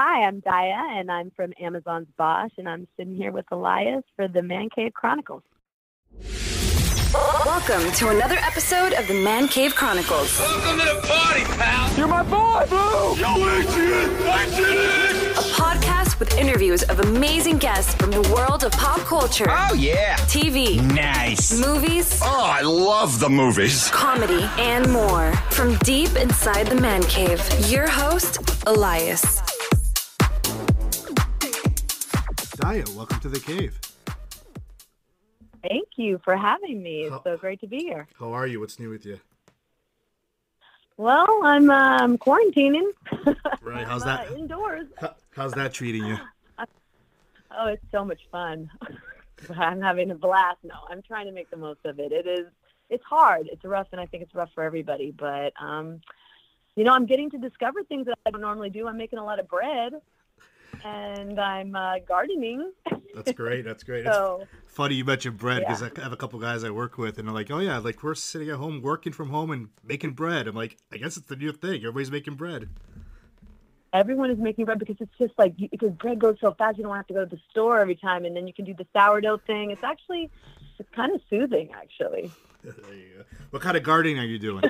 Hi, I'm Daya, and I'm from Amazon's Bosch, and I'm sitting here with Elias for the Man Cave Chronicles. Welcome to another episode of the Man Cave Chronicles. Welcome to the party, pal! You're my boy, Blue! Yo, idiot! I did it! A podcast with interviews of amazing guests from the world of pop culture. Oh, yeah! TV. Nice. Movies. Oh, I love the movies. Comedy and more. From deep inside the Man Cave, your host, Elias. Daya, welcome to the cave. Thank you for having me. It's so great to be here. How are you? What's new with you? Well, I'm quarantining. Right. How's that? Indoors. How's that treating you? Oh, it's so much fun. I'm having a blast. No, I'm trying to make the most of it. It's hard. It's rough, and I think it's rough for everybody. But, you know, I'm getting to discover things that I don't normally do. I'm making a lot of bread. And I'm gardening. That's great. That's great. So, it's funny you mentioned bread because I have a couple guys I work with, and they're like, "Oh yeah, like we're sitting at home, working from home, and making bread." I'm like, "I guess it's the new thing. Everybody's making bread." Everyone is making bread because it's just like because bread goes so fast, you don't have to go to the store every time, and then you can do the sourdough thing. It's actually kind of soothing, actually. There you go. What kind of gardening are you doing?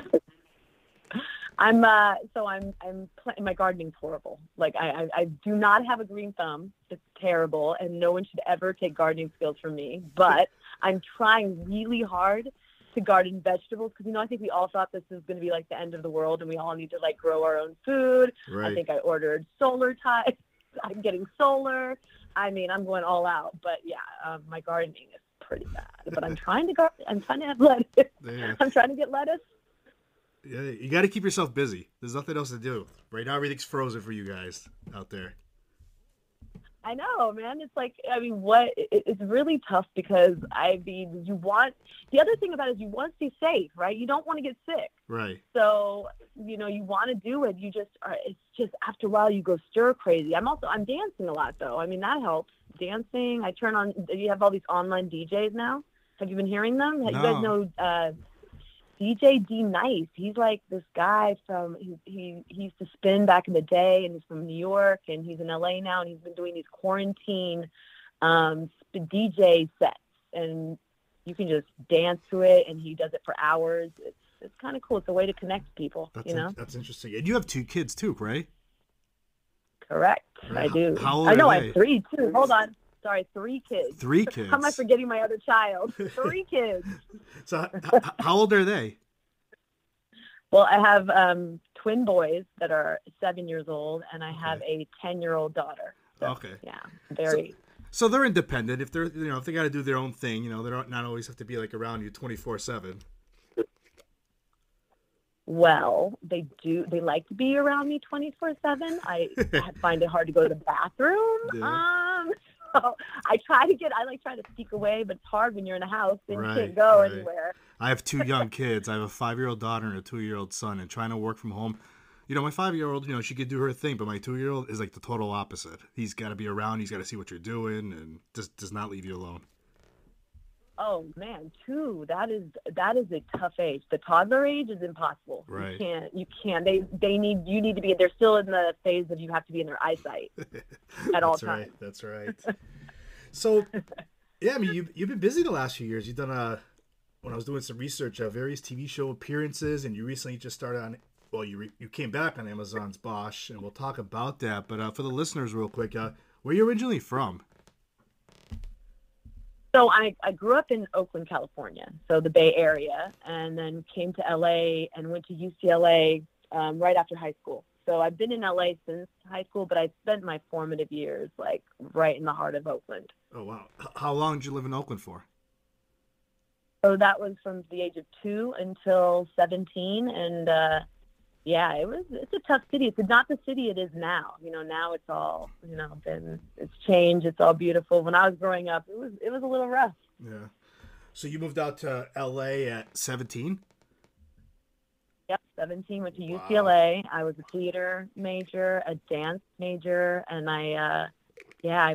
I'm my gardening's horrible. Like I do not have a green thumb. It's terrible, and no one should ever take gardening skills from me. But I'm trying really hard to garden vegetables because you know I think we all thought this was going to be like the end of the world, and we all need to like grow our own food. Right. I think I ordered solar ties. I'm getting solar. I mean, I'm going all out. But yeah, my gardening is pretty bad. But I'm trying to garden. I'm trying to have lettuce. Yeah. I'm trying to get lettuce. Yeah, you got to keep yourself busy. There's nothing else to do. Right now, everything's frozen for you guys out there. I know, man. It's like, I mean, it's really tough because, I mean, the other thing about it is you want to stay safe, right? You don't want to get sick. Right. So, you know, you want to do it. It's just after a while you go stir crazy. I'm dancing a lot though. I mean, that helps. Dancing. You have all these online DJs now. Have you been hearing them? No. You guys know, DJ D-Nice, he's like this guy from, he used to spin back in the day, and he's from New York, and he's in LA now, and he's been doing these quarantine DJ sets, and you can just dance to it, and he does it for hours. It's kind of cool. It's a way to connect people, you know? That's interesting. And you have two kids too, right? Correct. I do. How old are they? I know, I have three too. Hold on. Sorry, three kids. Three kids. How am I forgetting my other child? Three kids. So how old are they? Well, I have twin boys that are 7 years old, and I have a 10-year-old daughter. So, okay. Yeah, very. So they're independent. If they're, you know, if they got to do their own thing, you know, they don't not always have to be like around you 24/7. Well, they do. They like to be around me 24/7. I find it hard to go to the bathroom. Yeah. So I try to sneak away, but it's hard when you're in a house and you can't go anywhere. I have two young kids. I have a 5-year-old daughter and a 2-year-old son, and trying to work from home. You know, my 5-year-old, you know, she could do her thing, but my 2-year-old is like the total opposite. He's got to be around. He's got to see what you're doing, and just does not leave you alone. Oh man, two. That is a tough age. The toddler age is impossible. Right. You can't. You need to be. They're still in the phase of you have to be in their eyesight at all times. That's right. That's right. So, yeah, I mean, you've been busy the last few years. You've done when I was doing some research, various TV show appearances, and you recently just started on. Well, you came back on Amazon's Bosch, and we'll talk about that. But for the listeners, real quick, where are you originally from? So I grew up in Oakland, California, so the Bay Area, and then came to L.A. and went to UCLA right after high school. So I've been in L.A. since high school, but I spent my formative years, like, right in the heart of Oakland. Oh, wow. How long did you live in Oakland for? So that was from the age of 2 until 17, and, yeah, it's a tough city. It's not the city it is now. You know, now it's all, you know, it's changed. It's all beautiful. When I was growing up, it was a little rough. Yeah. So you moved out to L.A. at 17? Yep, 17. Went to UCLA. I was a theater major, a dance major, and I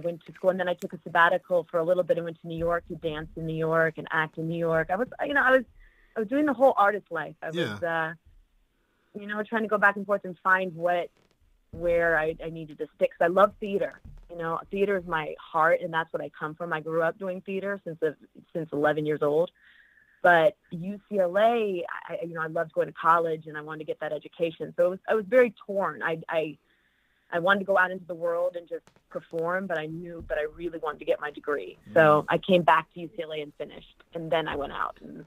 went to school, and then I took a sabbatical for a little bit and went to New York to dance in New York and act in New York. I was doing the whole artist life. I was, you know, trying to go back and forth and find what where I needed to stick. 'Cause I love theater. You know, theater is my heart, and that's what I come from. I grew up doing theater since 11 years old. But UCLA, I loved going to college, and I wanted to get that education. So I was very torn. I wanted to go out into the world and just perform, but I knew that I really wanted to get my degree. So I came back to UCLA and finished, and then I went out and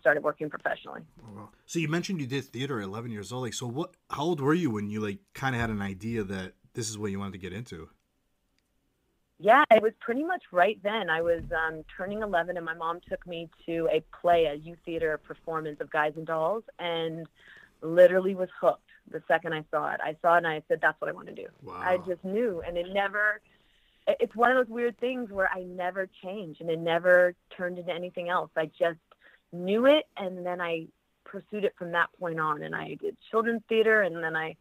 started working professionally. Oh, wow. So you mentioned you did theater at 11 years old. Like, so how old were you when you like kind of had an idea that this is what you wanted to get into? Yeah, it was pretty much right then. I was turning 11, and my mom took me to a play, a youth theater performance of Guys and Dolls, and literally was hooked the second I saw it. I saw it, and I said, that's what I want to do. Wow. I just knew, and it's one of those weird things where I never changed, and it never turned into anything else. I just knew it, and then I pursued it from that point on, and I did children's theater, and then I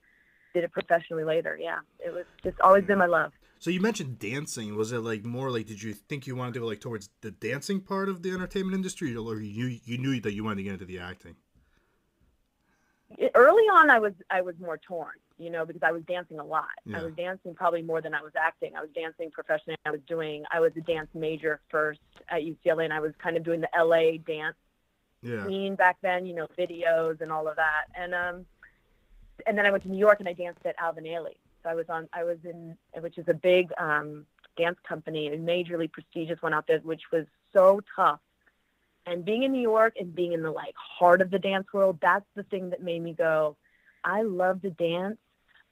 did it professionally later. Yeah, it was just always been my love. So you mentioned dancing. Was it like more like, did you think you wanted to go like towards the dancing part of the entertainment industry, or you knew that you wanted to get into the acting? Early on, I was more torn, you know, because I was dancing a lot. Yeah. I was dancing probably more than I was acting. I was dancing professionally. I was a dance major first at UCLA, and I was kind of doing the LA dance scene back then, you know, videos and all of that. And then I went to New York and I danced at Alvin Ailey. So I was in, which is a big dance company, a majorly prestigious one out there, which was so tough. And being in New York and being in the like heart of the dance world, that's the thing that made me go, I love to dance,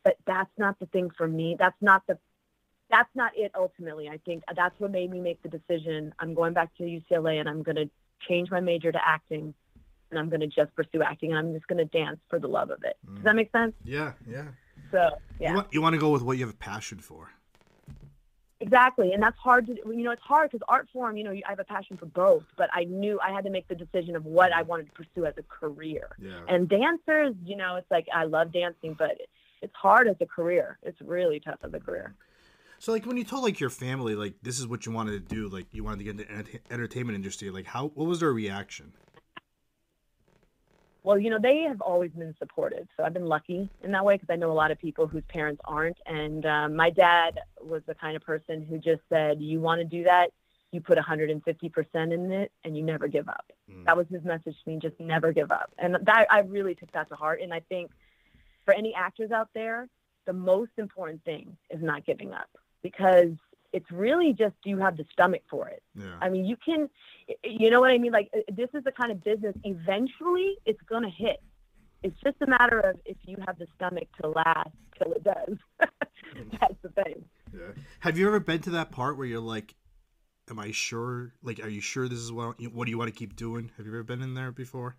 but that's not the thing for me. That's not it ultimately. I think that's what made me make the decision. I'm going back to UCLA and I'm going to change my major to acting. And I'm going to just pursue acting, and I'm just going to dance for the love of it. Does that make sense? Yeah, yeah. So, yeah. You want to go with what you have a passion for. Exactly, and that's hard to, you know, it's hard because art form, you know, I have a passion for both, but I knew I had to make the decision of what I wanted to pursue as a career. Yeah. And dancers, you know, it's like, I love dancing, but it's hard as a career. It's really tough as a career. So, like, when you told, like, your family, like, this is what you wanted to do, like, you wanted to get into the entertainment industry, like, what was their reaction? Well, you know, they have always been supportive, so I've been lucky in that way because I know a lot of people whose parents aren't. And my dad was the kind of person who just said, you want to do that, you put 150% in it, and you never give up. That was his message to me, just never give up. And that, I really took that to heart. And I think for any actors out there, the most important thing is not giving up, because it's really just, do you have the stomach for it? Yeah. I mean, you can, you know what I mean? Like, this is the kind of business, eventually it's going to hit. It's just a matter of if you have the stomach to last till it does. That's the thing. Yeah. Have you ever been to that part where you're like, am I sure? Like, are you sure this is what do you want to keep doing? Have you ever been in there before?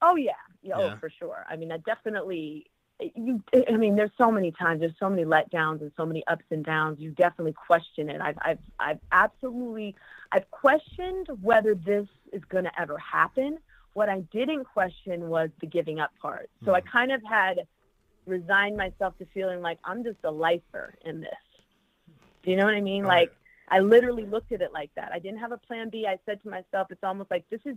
Oh, yeah. Yeah. Oh, for sure. I mean, I definitely... I mean, there's so many times, there's so many letdowns and so many ups and downs. You definitely question it. I've questioned whether this is going to ever happen. What I didn't question was the giving up part. So I kind of had resigned myself to feeling like I'm just a lifer in this. Do you know what I mean? Like, I literally looked at it like that. I didn't have a plan B. I said to myself, it's almost like, this is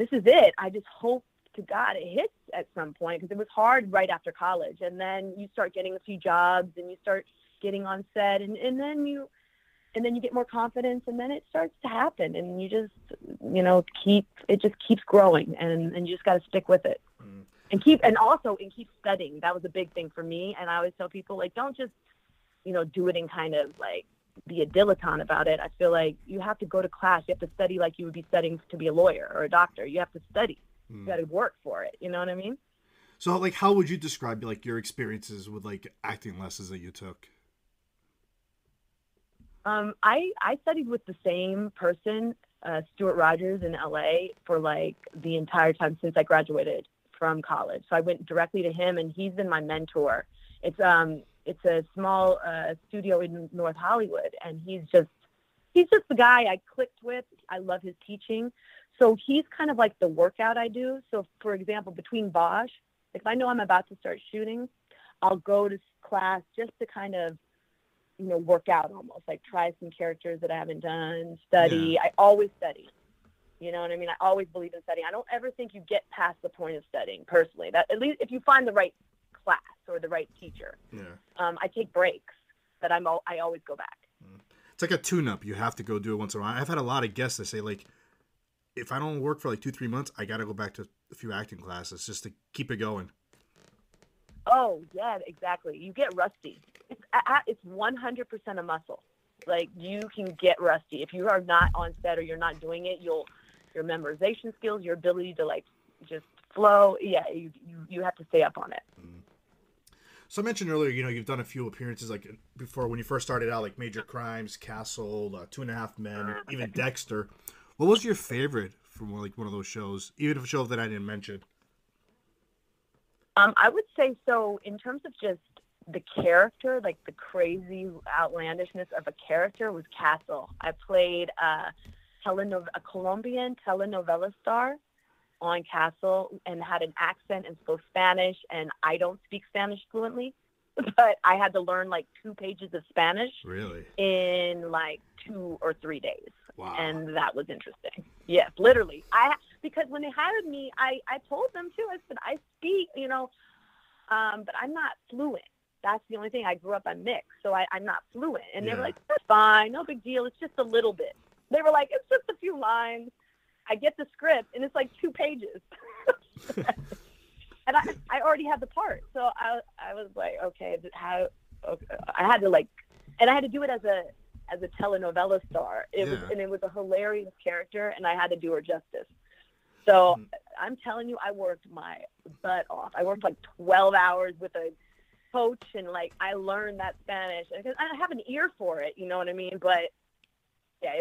it. I just hope to God it hits at some point, because it was hard right after college, and then you start getting a few jobs and you start getting on set, and then you get more confidence, and then it starts to happen, and you just, you know, it just keeps growing, and you just got to stick with it and keep studying. That was a big thing for me, and I always tell people, like, don't just, you know, do it and kind of like be a dilettante about it. I feel like you have to go to class, you have to study like you would be studying to be a lawyer or a doctor. You have to study. You got to work for it. You know what I mean? So, like, how would you describe, like, your experiences with, like, acting lessons that you took? I studied with the same person, Stuart Rogers in LA, for, like, the entire time since I graduated from college. So I went directly to him, and he's been my mentor. It's a small studio in North Hollywood, and he's just the guy I clicked with. I love his teaching. So he's kind of like the workout I do. So, for example, between Bosch, if I know I'm about to start shooting, I'll go to class just to kind of, you know, work out almost, like try some characters that I haven't done, study. Yeah. I always study. You know what I mean? I always believe in studying. I don't ever think you get past the point of studying, personally. That, at least if you find the right class or the right teacher. Yeah. I take breaks, but I always go back. It's like a tune-up. You have to go do it once in a while. I've had a lot of guests that say, like, if I don't work for like 2-3 months, I got to go back to a few acting classes just to keep it going. Oh, yeah, exactly. You get rusty. It's 100% a muscle. Like, you can get rusty. If you are not on set or you're not doing it, your memorization skills, your ability to, like, just flow, yeah, you have to stay up on it. Mm-hmm. So I mentioned earlier, you know, you've done a few appearances, like, before, when you first started out, like Major Crimes, Castle, 2.5 Men, even Dexter. What was your favorite from, like, one of those shows, even a show that I didn't mention? I would say, so, in terms of just the character, like the crazy outlandishness of a character, was Castle. I played a Colombian telenovela star on Castle and had an accent and spoke Spanish, and I don't speak Spanish fluently, but I had to learn like 2 pages of Spanish in like 2 or 3 days. Wow. And that was interesting. Yes, literally. Because when they hired me, I told them too, I said, I speak, you know, but I'm not fluent. That's the only thing. I grew up, I'm mixed, so I'm not fluent. And they were like, that's fine, no big deal, it's just a little bit. They were like, it's just a few lines. I get the script, and it's like 2 pages. And I already had the part. So I was like, okay, I had to, like, and I had to do it as a telenovela star. It was a hilarious character, and I had to do her justice. So I'm telling you, I worked my butt off. I worked like 12 hours with a coach, and like, I learned that Spanish. I have an ear for it, you know what I mean? But yeah,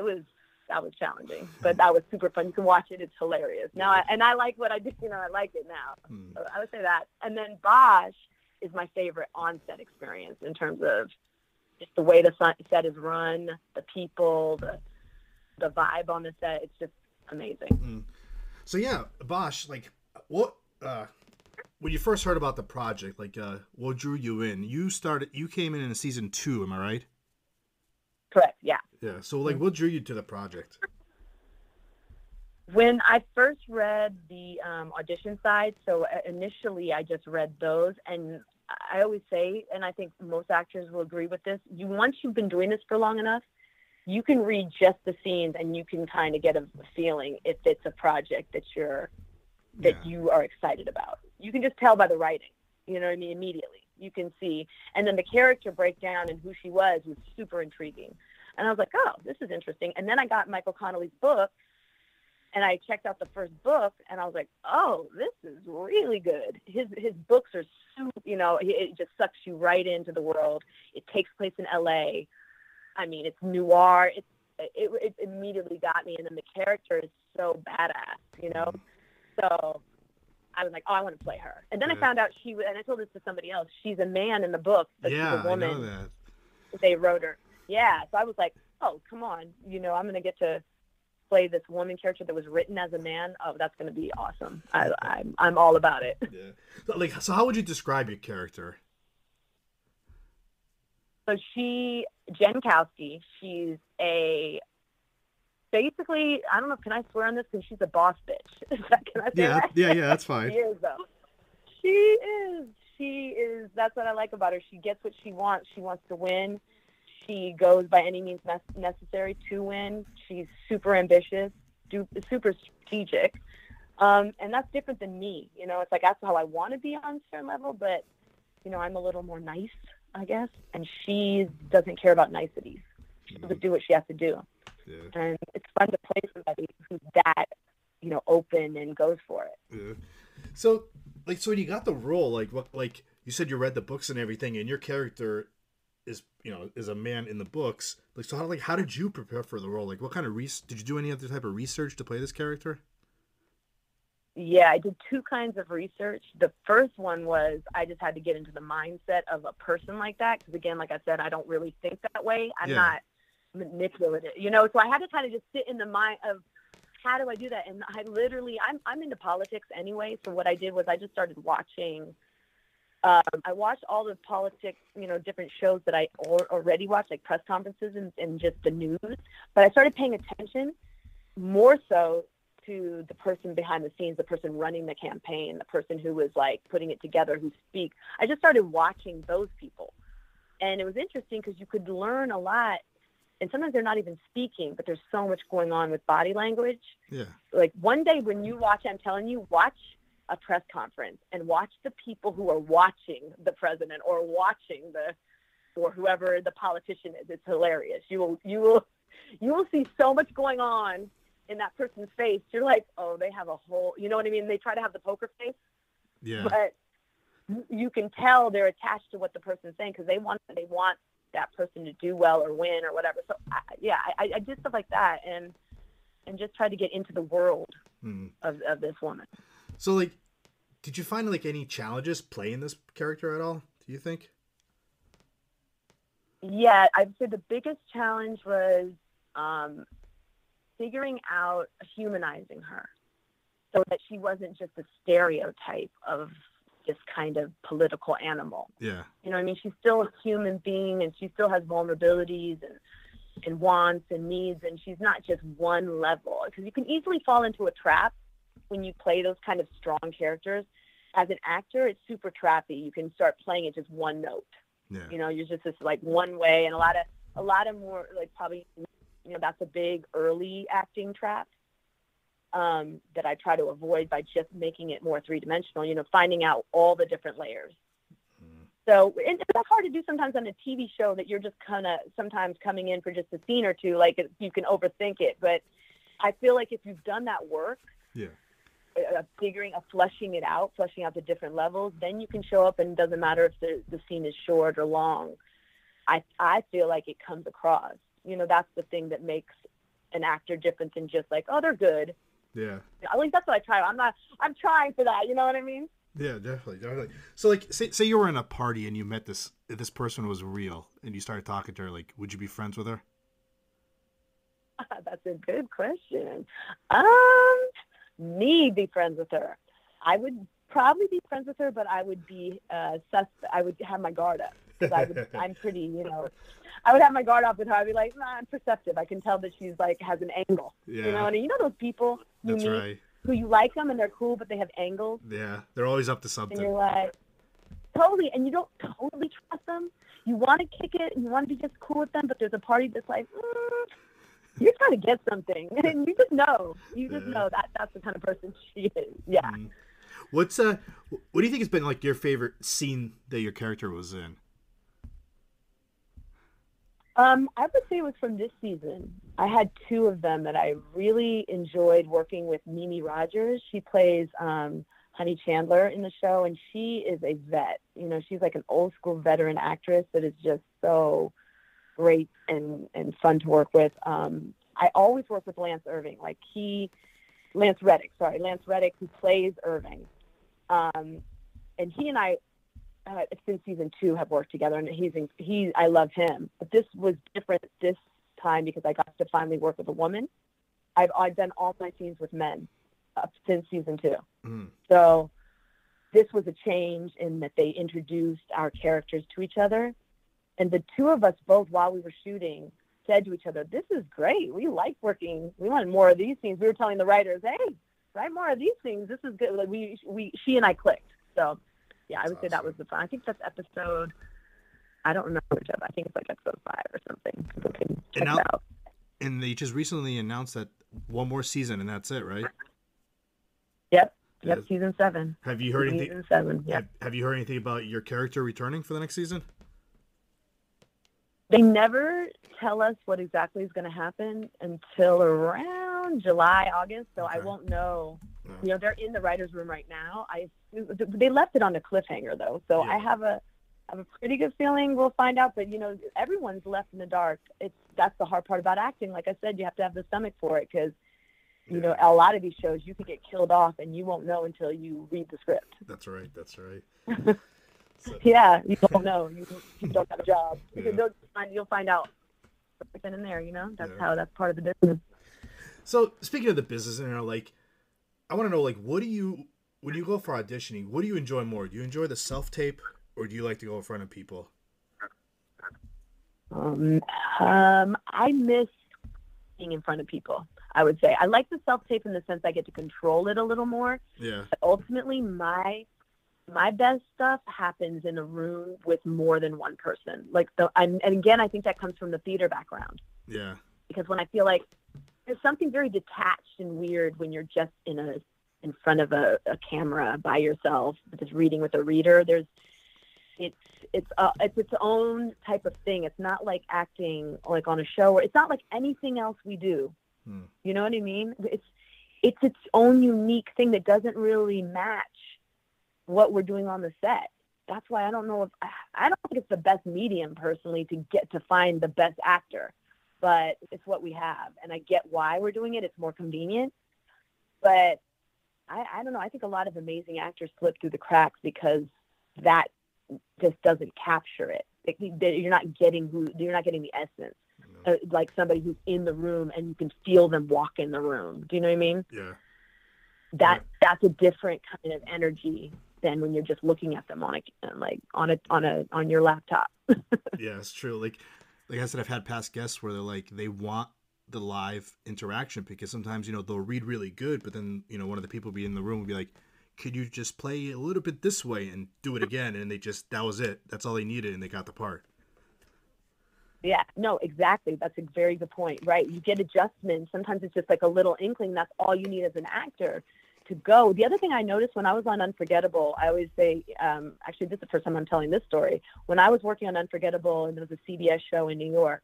that was challenging, but that was super fun. You can watch it. It's hilarious. I like what I do. You know, I like it now. So I would say that. And then Bosch is my favorite on-set experience in terms of just the way the set is run, the people, the vibe on the set. It's just amazing. So yeah, Bosch, like, what, when you first heard about the project, like, what drew you in? You came in season 2, am I right? Correct. Yeah. Yeah. So, like, what drew you to the project? When I first read the audition side, so initially I just read those, and I always say, and I think most actors will agree with this, once you've been doing this for long enough, you can read just the scenes and you can kind of get a feeling if it's a project that you are excited about. You can just tell by the writing, you know what I mean, immediately. You can see. And then the character breakdown and who she was super intriguing. And I was like, oh, this is interesting. And then I got Michael Connelly's book, and I checked out the first book, and I was like, oh, this is really good. His books are super, you know, it just sucks you right into the world. It takes place in L.A. I mean, it's noir. It immediately got me. And then the character is so badass, you know? So I was like, oh, I want to play her. And then I found out and I told this to somebody else, she's a man in the book, but she's a woman. I know that. They wrote her. Yeah. So I was like, oh, come on. You know, I'm going to get to play this woman character that was written as a man. Oh, that's going to be awesome. I'm all about it. Yeah. So, like, so how would you describe your character? So Jen Kowski, she's basically, I don't know, can I swear on this? Because she's a boss bitch. Can I say that? Yeah, that's fine. She is, though. She is, that's what I like about her. She gets what she wants. She wants to win. She goes by any means necessary to win. She's super ambitious, super strategic. And that's different than me. You know, it's like, that's how I want to be on a certain level, but, you know, I'm a little more nice, I guess. And she doesn't care about niceties. She'll just do what she has to do. Yeah. And it's fun to play somebody who's that, you know, open and goes for it. Yeah. So, like, so when you got the role, like, what, like you said, you read the books and everything, and your character is, you know, is a man in the books. Like, so how did you prepare for the role? Like, what kind of did you do any other type of research to play this character? Yeah, I did 2 kinds of research. The first one was I just had to get into the mindset of a person like that, because again, like I said, I don't really think that way. I'm not manipulative, you know, so I had to kind of just sit in the mind of how do I do that. And I literally, I'm into politics anyway, so what I did was I just started watching I watched all the politics, you know, different shows that I already watched, like press conferences and just the news, but I started paying attention more so to the person behind the scenes, the person running the campaign, the person who was like putting it together, who speaks. I just started watching those people. And it was interesting because you could learn a lot. And sometimes they're not even speaking, but there's so much going on with body language. Yeah. Like one day when you watch, I'm telling you, watch a press conference and watch the people who are watching the president or watching the, or whoever the politician is. It's hilarious. You will see so much going on in that person's face. You're like, oh, they have a whole, you know what I mean? They try to have the poker face. Yeah. But you can tell they're attached to what the person's saying because they want that person to do well or win or whatever. So I did stuff like that and just tried to get into the world of this woman. So like, did you find like any challenges playing this character at all? Do you think? Yeah, I'd say the biggest challenge was figuring out humanizing her so that she wasn't just a stereotype of this kind of political animal. Yeah. You know what I mean? She's still a human being and she still has vulnerabilities and wants and needs, and she's not just one level, because you can easily fall into a trap when you play those kind of strong characters. As an actor, it's super trappy. You can start playing it just one note. Yeah. You know, you're just this like one way, and a lot of more like probably, you know, that's a big early acting trap that I try to avoid by just making it more three-dimensional, you know, finding out all the different layers. Mm-hmm. So, and that's hard to do sometimes on a TV show that you're just kind of sometimes coming in for just a scene or two, like you can overthink it. But I feel like if you've done that work, yeah, fleshing out the different levels, then you can show up and it doesn't matter if the scene is short or long. I feel like it comes across. You know, that's the thing that makes an actor different than just like, oh, they're good. Yeah. At least that's what I try. I'm trying for that. You know what I mean? Yeah, definitely. So like, say you were in a party and you met this person was real and you started talking to her, like, would you be friends with her? That's a good question. Me be friends with her. I would probably be friends with her, but I would be I would have my guard up. I'm pretty, you know, I would have my guard up with her. I'd be like, nah, I'm perceptive. I can tell that she's like has an angle. Yeah. You know, and you know those people you meet who you like them and they're cool, but they have angles. Yeah, they're always up to something. And you're like, totally, and you don't totally trust them. You want to kick it and you want to be just cool with them, but there's a party that's like, you're trying to get something, and you just know. You just know that's the kind of person she is. Yeah. What do you think has been like your favorite scene that your character was in? I would say it was from this season. I had two of them that I really enjoyed working with. Mimi Rogers, she plays Honey Chandler in the show, and she is a vet. You know, she's like an old school veteran actress that is just so great and fun to work with. I always work with Lance Reddick, who plays Irving. And he and I, since season two, have worked together, and I love him. But this was different this time because I got to finally work with a woman. I've done all my scenes with men since season two. Mm. So this was a change in that they introduced our characters to each other. And the two of us both, while we were shooting, said to each other, this is great. We like working. We want more of these things. We were telling the writers, hey, write more of these things. This is good. Like she and I clicked. So, yeah, I would say that was the fun. I think that's episode, I don't remember which episode. I think it's like episode 5 or something. So can check it out. And they just recently announced that one more season, and that's it, right? Yep. Yep, season 7. Have you heard anything? Season 7, yeah. Have you heard anything about your character returning for the next season? They never tell us what exactly is going to happen until around July, August, so okay. I won't know. No. You know, they're in the writer's room right now. They left it on a cliffhanger, though, so yeah. I have a pretty good feeling we'll find out, but, you know, everyone's left in the dark. That's the hard part about acting. Like I said, you have to have the stomach for it because, you know, a lot of these shows, you could get killed off, and you won't know until you read the script. That's right. So. Yeah, you don't know. You don't have a job. Yeah. You'll find out then and there, you know? That's part of the business. So speaking of the business, you know, like, I want to know, like, when you go for auditioning, what do you enjoy more? Do you enjoy the self-tape, or do you like to go in front of people? I miss being in front of people. I would say. I like the self-tape in the sense I get to control it a little more. Yeah. But ultimately, my best stuff happens in a room with more than one person. Like, and again, I think that comes from the theater background. Yeah. Because when I feel like there's something very detached and weird when you're just in front of a camera by yourself, just reading with a reader, it's its own type of thing. It's not like acting like on a show, or it's not like anything else we do. Hmm. You know what I mean? It's its own unique thing that doesn't really match what we're doing on the set. That's why I don't know if I don't think it's the best medium personally to get to find the best actor, but it's what we have, and I get why we're doing it. It's more convenient, but I don't know. I think a lot of amazing actors slip through the cracks because that just doesn't capture it. You're not getting the essence. No. Like somebody who's in the room and you can feel them walk in the room. Do you know what I mean? Yeah. That's a different kind of energy than when you're just looking at them on your laptop. Yeah, it's true. Like I said, I've had past guests where they're like, they want the live interaction, because sometimes, you know, they'll read really good, but then, you know, one of the people be in the room will be like, could you just play a little bit this way and do it again? And that was it. That's all they needed. And they got the part. Yeah, no, exactly. That's a very good point, right? You get adjustments. Sometimes it's just like a little inkling. That's all you need as an actor to go. The other thing I noticed when I was on Unforgettable, I always say, actually, this is the first time I'm telling this story. When I was working on Unforgettable and there was a CBS show in New York,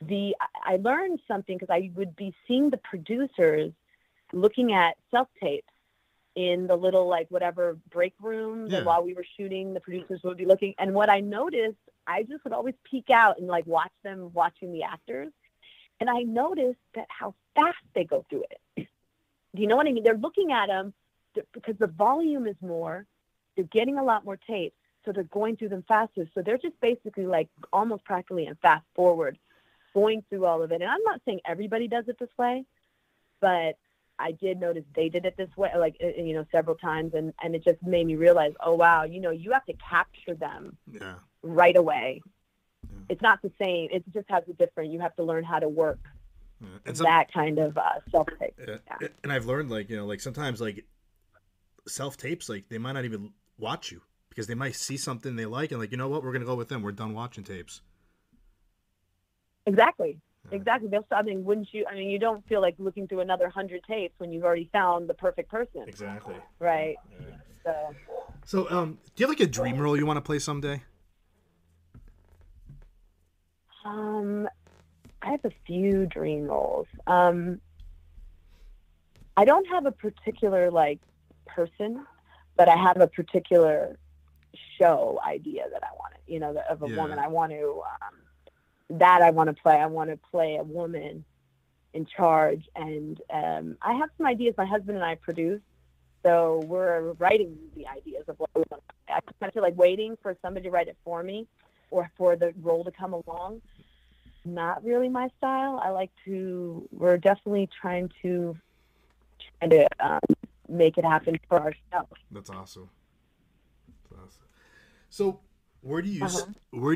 I learned something, because I would be seeing the producers looking at self-tapes in the little, like, whatever break rooms. Yeah. And while we were shooting, the producers would be looking. And what I noticed, I just would always peek out and, like, watch them watching the actors. And I noticed that how fast they go through it. Do you know what I mean? They're looking at them because the volume is more. They're getting a lot more tape, so they're going through them faster. So they're just basically, like, almost practically in fast forward going through all of it. And I'm not saying everybody does it this way, but I did notice they did it this way, like, you know, several times. And it just made me realize, oh, wow, you know, you have to capture them. Yeah. Right away. Yeah. It's not the same. It just has a different, you have to learn how to work. Yeah. And that kind of self-tape. Yeah. Yeah. And I've learned, like, you know, like sometimes, like, self-tapes, like, they might not even watch you because they might see something they like and, like, you know what, we're going to go with them. We're done watching tapes. Exactly. Exactly. They'll stop. I mean, wouldn't you? I mean, you don't feel like looking through another 100 tapes when you've already found the perfect person. Exactly. Right. Yeah. So, do you have like a dream role you want to play someday? I have a few dream roles. I don't have a particular like person, but I have a particular show idea that I want to, you know, of a woman I want to. That I want to play. I want to play a woman in charge. And I have some ideas. My husband and I produce. So we're writing the ideas of what we want to play. I kind of feel like waiting for somebody to write it for me or for the role to come along. Not really my style. We're definitely trying to make it happen for ourselves. That's awesome. So, Where do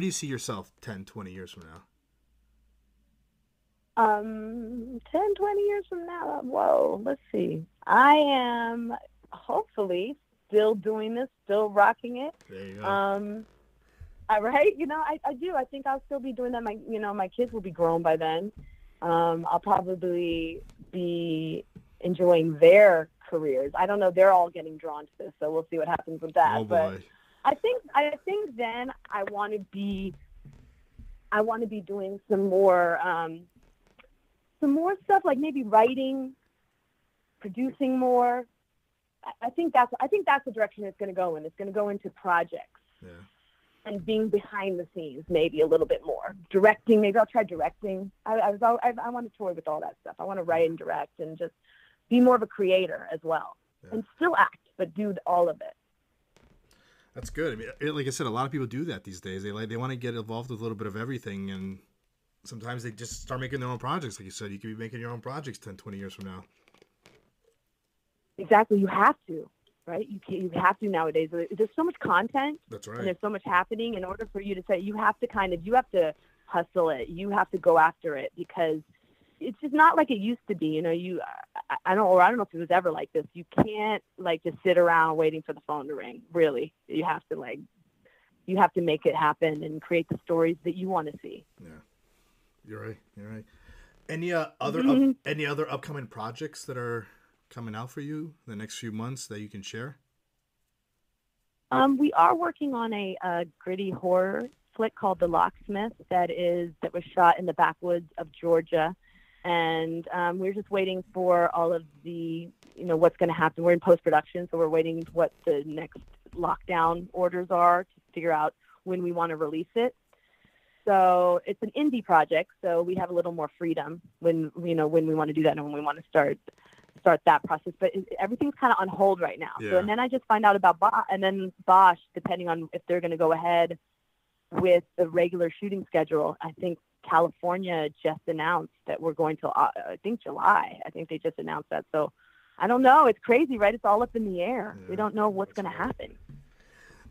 you see yourself 10, 20 years from now? 10, 20 years from now? Whoa, let's see. I am hopefully still doing this, still rocking it. There you go. Right? You know, I do. I think I'll still be doing that. My kids will be grown by then. I'll probably be enjoying their careers. I don't know. They're all getting drawn to this, so we'll see what happens with that. Oh, boy. But I think then I want to be doing some more stuff, like maybe writing, producing more. I think that's the direction it's going to go in. It's going to go into projects. Yeah. And being behind the scenes maybe a little bit more. Directing, maybe I'll try directing. I want to toy with all that stuff. I want to write and direct and just be more of a creator as well. Yeah. And still act, but do all of it. That's good. I mean, like I said, a lot of people do that these days. They want to get involved with a little bit of everything, and sometimes they just start making their own projects. Like you said, you could be making your own projects 10, 20 years from now. Exactly. You have to, right? You have to nowadays. There's so much content. That's right. And there's so much happening. In order for you to say, you have to hustle it. You have to go after it, because it's just not like it used to be. You know, I don't know if it was ever like this. You can't like just sit around waiting for the phone to ring. Really, you have to make it happen and create the stories that you want to see. Yeah, you're right. Any other upcoming projects that are coming out for you the next few months that you can share? We are working on a gritty horror flick called The Locksmith that was shot in the backwoods of Georgia, and we're just waiting for all of the, you know, what's going to happen. We're in post-production, so we're waiting what the next lockdown orders are to figure out when we want to release it. So it's an indie project, so we have a little more freedom when we want to do that and when we want to start that process. But everything's kind of on hold right now. Yeah. So, and then I just find out about Bosch, depending on if they're going to go ahead with the regular shooting schedule. I think California just announced that we're going to, I think, July. I think they just announced that. So I don't know. It's crazy, right? It's all up in the air. Yeah, we don't know what's going to happen.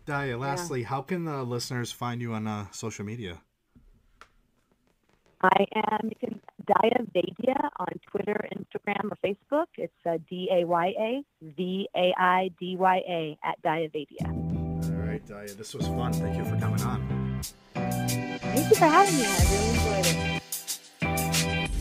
Daya, lastly, how can the listeners find you on social media? I am Daya Vaidya on Twitter, Instagram, or Facebook. it's DayaVaidya @DayaVaidya. All right, Daya, this was fun. Thank you for coming on. Thank you for having me. I really enjoyed it.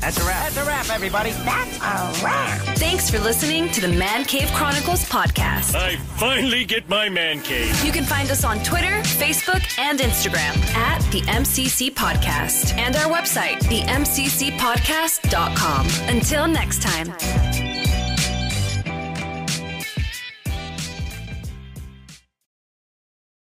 That's a wrap. That's a wrap, everybody. That's a wrap. Thanks for listening to the Man Cave Chronicles podcast. I finally get my man cave. You can find us on Twitter, Facebook, and Instagram @the MCC Podcast and our website, themccpodcast.com. Until next time.